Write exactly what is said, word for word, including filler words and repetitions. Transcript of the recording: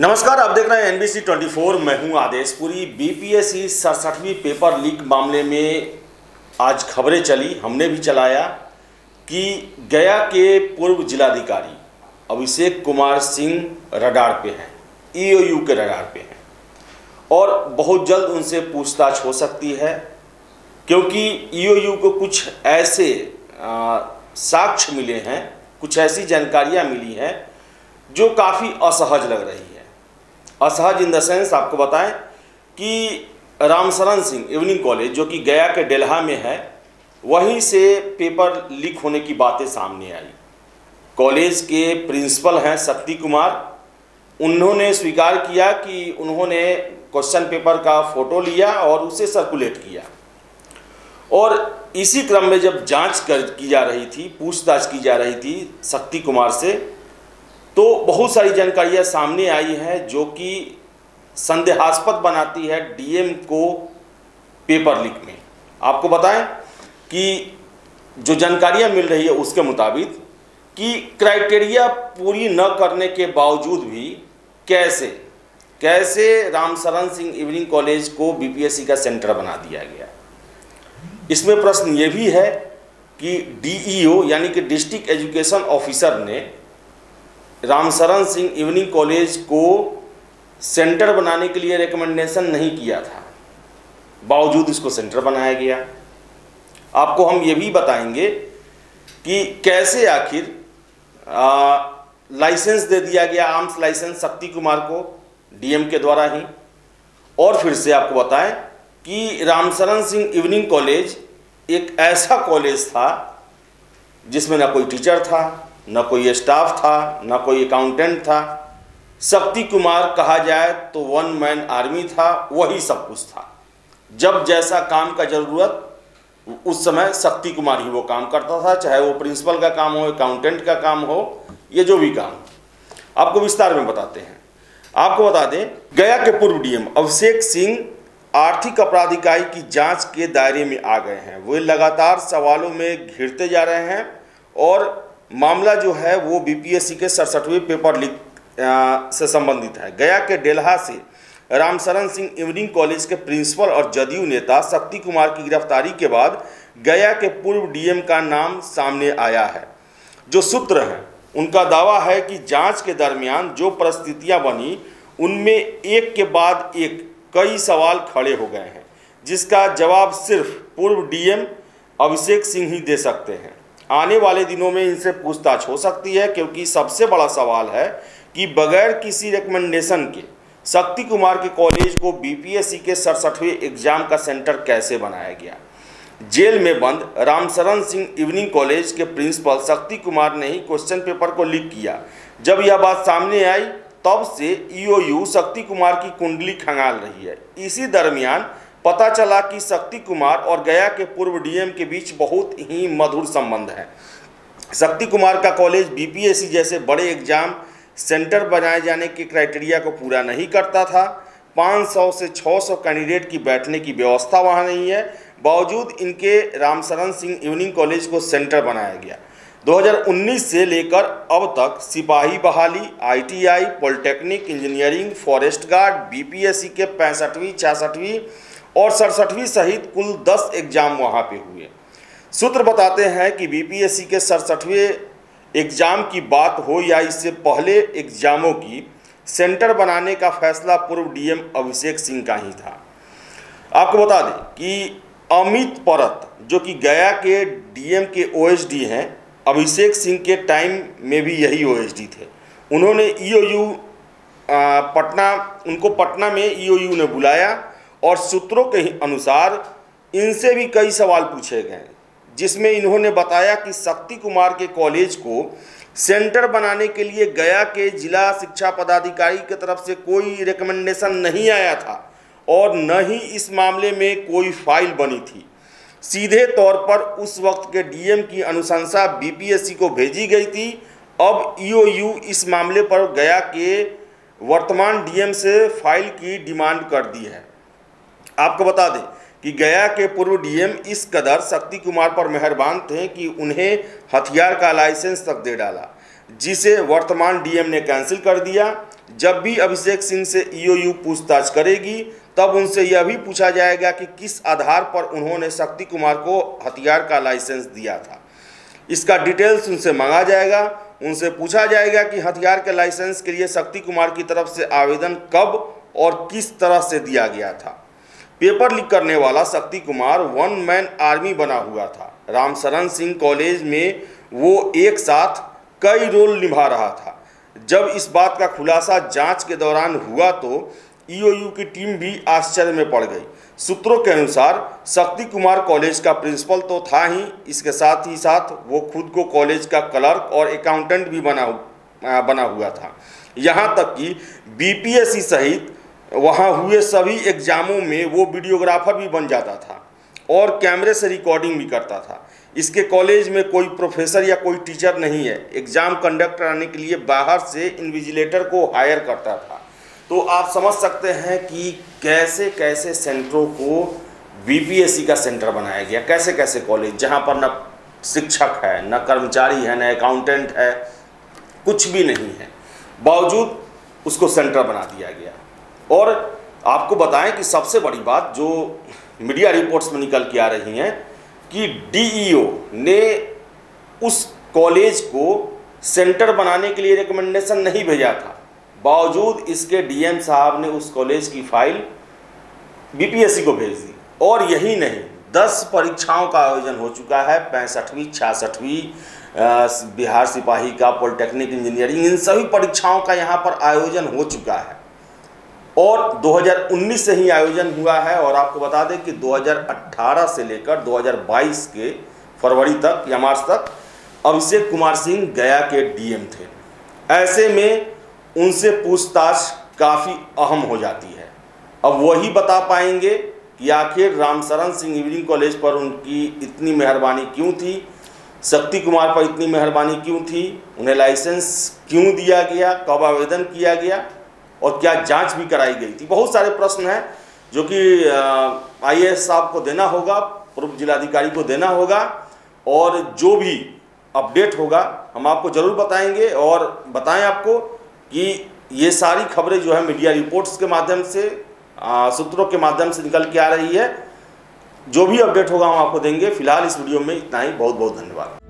नमस्कार, आप देख रहे हैं एनबीसी ट्वेंटी फोर। मैं हूं आदेश पुरी। बीपीएससी सड़सठवीं पेपर लीक मामले में आज खबरें चली, हमने भी चलाया कि गया के पूर्व जिलाधिकारी अभिषेक कुमार सिंह रडार पे हैं, ईओयू के रडार पे हैं और बहुत जल्द उनसे पूछताछ हो सकती है, क्योंकि ईओयू को कुछ ऐसे आ, साक्ष्य मिले हैं, कुछ ऐसी जानकारियाँ मिली हैं जो काफ़ी असहज लग रही है। असहज इन द सेंस आपको बताएं कि रामशरण सिंह इवनिंग कॉलेज जो कि गया के डेल्हा में है, वहीं से पेपर लीक होने की बातें सामने आई। कॉलेज के प्रिंसिपल हैं शक्ति कुमार, उन्होंने स्वीकार किया कि उन्होंने क्वेश्चन पेपर का फ़ोटो लिया और उसे सर्कुलेट किया, और इसी क्रम में जब जांच कर की जा रही थी, पूछताछ की जा रही थी शक्ति कुमार से, तो बहुत सारी जानकारियाँ सामने आई हैं जो कि संदेहास्पद बनाती है डीएम को पेपर लीक में। आपको बताएं कि जो जानकारियाँ मिल रही है उसके मुताबिक कि क्राइटेरिया पूरी न करने के बावजूद भी कैसे कैसे रामशरण सिंह इवनिंग कॉलेज को बीपीएससी का सेंटर बना दिया गया। इसमें प्रश्न ये भी है कि डीईओ यानी कि डिस्ट्रिक्ट एजुकेशन ऑफिसर ने रामशरण सिंह इवनिंग कॉलेज को सेंटर बनाने के लिए रिकमेंडेशन नहीं किया था, बावजूद इसको सेंटर बनाया गया। आपको हम ये भी बताएंगे कि कैसे आखिर लाइसेंस दे दिया गया, आर्म्स लाइसेंस शक्ति कुमार को डीएम के द्वारा ही। और फिर से आपको बताएं कि रामशरण सिंह इवनिंग कॉलेज एक ऐसा कॉलेज था जिसमें ना कोई टीचर था, ना कोई स्टाफ था, ना कोई अकाउंटेंट था। शक्ति कुमार कहा जाए तो वन मैन आर्मी था, वही सब कुछ था। जब जैसा काम का ज़रूरत उस समय शक्ति कुमार ही वो काम करता था, चाहे वो प्रिंसिपल का काम हो, अकाउंटेंट का काम हो, ये जो भी काम। आपको विस्तार में बताते हैं। आपको बता दें, गया के पूर्व डीएम अभिषेक सिंह आर्थिक अपराध इकाई की जाँच के दायरे में आ गए हैं। वे लगातार सवालों में घिरते जा रहे हैं और मामला जो है वो बीपीएससी के सड़सठवें पेपर लीक से संबंधित है। गया के डेल्हा से रामशरण सिंह इवनिंग कॉलेज के प्रिंसिपल और जदयू नेता शक्ति कुमार की गिरफ्तारी के बाद गया के पूर्व डीएम का नाम सामने आया है। जो सूत्र हैं उनका दावा है कि जांच के दरमियान जो परिस्थितियां बनी उनमें एक के बाद एक कई सवाल खड़े हो गए हैं, जिसका जवाब सिर्फ पूर्व डीएम अभिषेक सिंह ही दे सकते हैं। आने वाले दिनों में इनसे पूछताछ हो सकती है, क्योंकि सबसे बड़ा सवाल है कि बगैर किसी रिकमेंडेशन के शक्ति कुमार के कॉलेज को बीपीएससी के सड़सठवें एग्जाम का सेंटर कैसे बनाया गया। जेल में बंद रामशरण सिंह इवनिंग कॉलेज के प्रिंसिपल शक्ति कुमार ने ही क्वेश्चन पेपर को लीक किया। जब यह बात सामने आई तब से ईओयू शक्ति कुमार की कुंडली खंगाल रही है। इसी दरमियान पता चला कि शक्ति कुमार और गया के पूर्व डीएम के बीच बहुत ही मधुर संबंध है। शक्ति कुमार का कॉलेज बीपीएससी जैसे बड़े एग्जाम सेंटर बनाए जाने के क्राइटेरिया को पूरा नहीं करता था। पाँच सौ से छह सौ कैंडिडेट की बैठने की व्यवस्था वहाँ नहीं है, बावजूद इनके रामशरण सिंह इवनिंग कॉलेज को सेंटर बनाया गया। दो हज़ार उन्नीस से लेकर अब तक सिपाही बहाली, ITI, polytechnic, engineering, forest guard, BPSC के पैंसठवीं, छियासठवीं और सड़सठवीं सहित कुल दस एग्जाम वहाँ पे हुए। सूत्र बताते हैं कि बीपीएससी के सड़सठवें एग्जाम की बात हो या इससे पहले एग्जामों की, सेंटर बनाने का फैसला पूर्व डीएम अभिषेक सिंह का ही था। आपको बता दें कि अमित परत जो कि गया के डीएम के ओएसडी हैं, अभिषेक सिंह के टाइम में भी यही ओएसडी थे। उन्होंने ईओयू पटना उनको पटना में ईओयू ने बुलाया और सूत्रों के ही अनुसार इनसे भी कई सवाल पूछे गए, जिसमें इन्होंने बताया कि शक्ति कुमार के कॉलेज को सेंटर बनाने के लिए गया के जिला शिक्षा पदाधिकारी की तरफ से कोई रिकमेंडेशन नहीं आया था और न ही इस मामले में कोई फाइल बनी थी। सीधे तौर पर उस वक्त के डीएम की अनुशंसा बीपीएससी को भेजी गई थी। अब ईओयू इस मामले पर गया के वर्तमान डीएम से फाइल की डिमांड कर दी है। आपको बता दें कि गया के पूर्व डीएम इस कदर शक्ति कुमार पर मेहरबान थे कि उन्हें हथियार का लाइसेंस तक दे डाला, जिसे वर्तमान डीएम ने कैंसिल कर दिया जब भी अभिषेक सिंह से ईओयू पूछताछ करेगी तब उनसे यह भी पूछा जाएगा कि किस आधार पर उन्होंने शक्ति कुमार को हथियार का लाइसेंस दिया था। इसका डिटेल्स उनसे मांगा जाएगा। उनसे पूछा जाएगा कि हथियार के लाइसेंस के लिए शक्ति कुमार की तरफ से आवेदन कब और किस तरह से दिया गया था। पेपर लीक करने वाला Shakti Kumar one man army बना हुआ था। रामशरण सिंह कॉलेज में वो एक साथ कई रोल निभा रहा था। जब इस बात का खुलासा जांच के दौरान हुआ तो ईओयू की टीम भी आश्चर्य में पड़ गई। सूत्रों के अनुसार शक्ति कुमार कॉलेज का प्रिंसिपल तो था ही, इसके साथ ही साथ वो खुद को कॉलेज का क्लर्क और अकाउंटेंट भी बना बना हुआ था। यहाँ तक कि बीपीएससी सहित वहाँ हुए सभी एग्जामों में वो वीडियोग्राफर भी बन जाता था और कैमरे से रिकॉर्डिंग भी करता था। इसके कॉलेज में कोई प्रोफेसर या कोई टीचर नहीं है। एग्ज़ाम कंडक्ट कराने के लिए बाहर से इन्विजिलेटर को हायर करता था। तो आप समझ सकते हैं कि कैसे कैसे सेंटरों को बीपीएससी का सेंटर बनाया गया, कैसे कैसे कॉलेज जहां पर न शिक्षक है, न कर्मचारी है, न अकाउंटेंट है, कुछ भी नहीं है, बावजूद उसको सेंटर बना दिया गया। और आपको बताएं कि सबसे बड़ी बात जो मीडिया रिपोर्ट्स में निकल के आ रही हैं कि डीईओ ने उस कॉलेज को सेंटर बनाने के लिए रिकमेंडेशन नहीं भेजा था, बावजूद इसके डीएम साहब ने उस कॉलेज की फाइल बीपीएससी को भेज दी। और यही नहीं, दस परीक्षाओं का आयोजन हो चुका है। पैंसठवीं छियासठवीं बिहार सिपाही का, पॉलिटेक्निक, इंजीनियरिंग, इन सभी परीक्षाओं का यहाँ पर आयोजन हो चुका है और दो हज़ार उन्नीस से ही आयोजन हुआ है। और आपको बता दें कि दो हज़ार अठारह से लेकर दो हज़ार बाईस के फरवरी तक या मार्च तक अभिषेक कुमार सिंह गया के डीएम थे। ऐसे में उनसे पूछताछ काफ़ी अहम हो जाती है। अब वही बता पाएंगे कि आखिर रामशरण सिंह इवनिंग कॉलेज पर उनकी इतनी मेहरबानी क्यों थी, शक्ति कुमार पर इतनी मेहरबानी क्यों थी, उन्हें लाइसेंस क्यों दिया गया, कब आवेदन किया गया और क्या जांच भी कराई गई थी। बहुत सारे प्रश्न हैं जो कि आईएएस साहब को देना होगा, पूर्व जिलाधिकारी को देना होगा। और जो भी अपडेट होगा हम आपको ज़रूर बताएंगे और बताएं आपको कि ये सारी खबरें जो है मीडिया रिपोर्ट्स के माध्यम से, सूत्रों के माध्यम से निकल के आ रही है। जो भी अपडेट होगा हम आपको देंगे। फिलहाल इस वीडियो में इतना ही। बहुत बहुत धन्यवाद।